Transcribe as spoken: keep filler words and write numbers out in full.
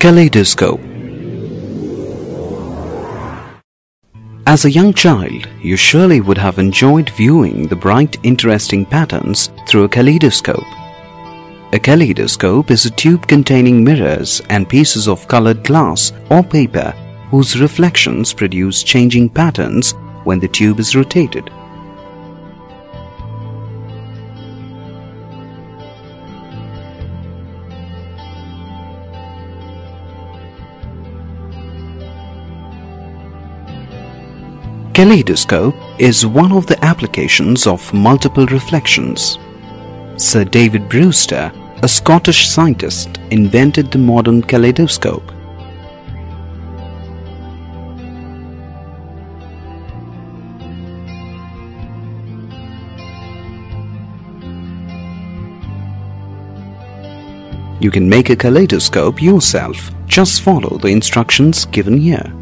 Kaleidoscope. As a young child, you surely would have enjoyed viewing the bright, interesting patterns through a kaleidoscope. A kaleidoscope is a tube containing mirrors and pieces of colored glass or paper whose reflections produce changing patterns when the tube is rotated. Kaleidoscope is one of the applications of multiple reflections. Sir David Brewster, a Scottish scientist, invented the modern kaleidoscope. You can make a kaleidoscope yourself. Just follow the instructions given here.